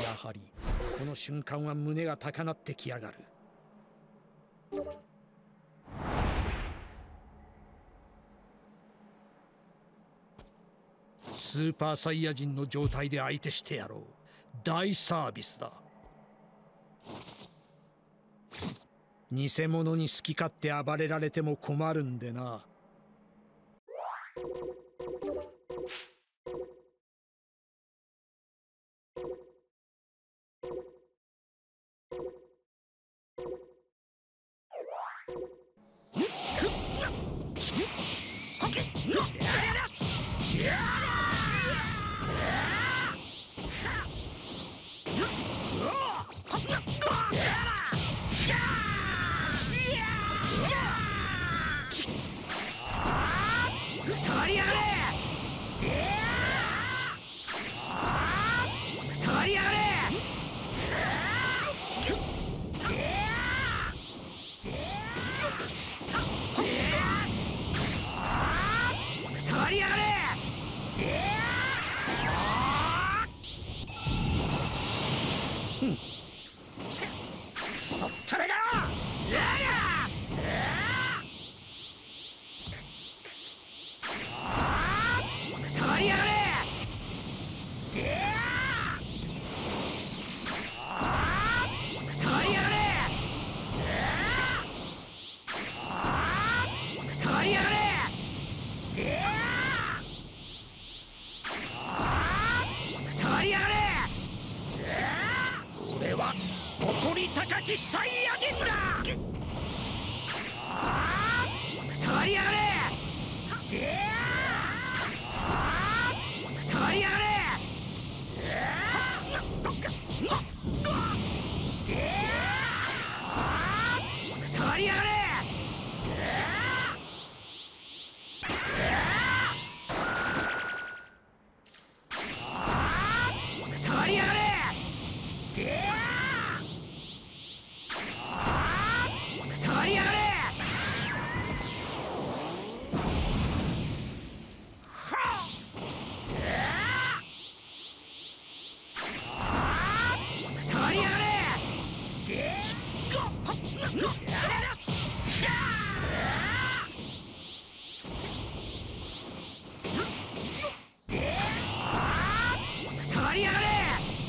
やはりこの瞬間は胸が高鳴ってきやがる。スーパーサイヤ人の状態で相手してやろう。大サービスだ。偽物に好き勝手暴れられても困るんでな。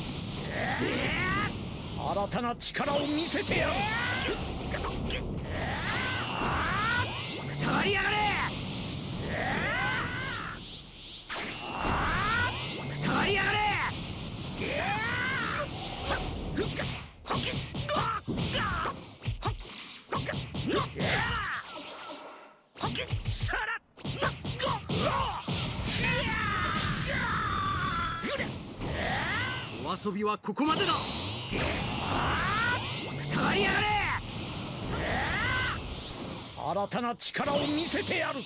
新たな力を見せてやる。二人やれ。二人やれ。さら。お遊びはここまでだ。二人やれ。新たな力を見せてやる。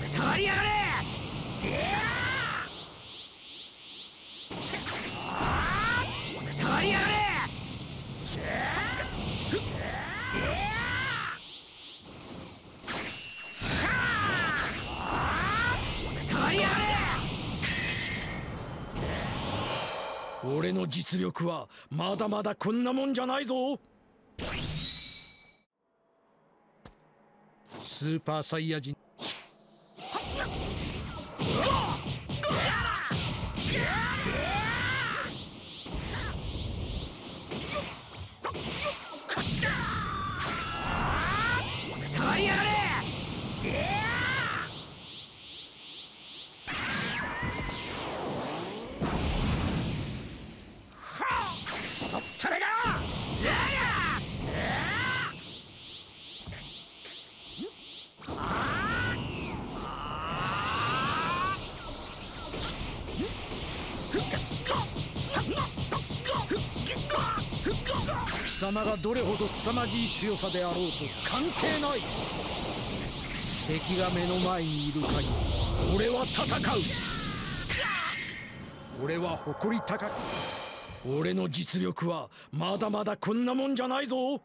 二人やれ。二人やれ。俺の実力はまだまだこんなもんじゃないぞ。スーパーサイヤ人。貴様がどれほど凄まじい強さであろうと関係ない。敵が目の前にいる限り俺は戦う。俺は誇り高く。俺の実力はまだまだこんなもんじゃないぞ。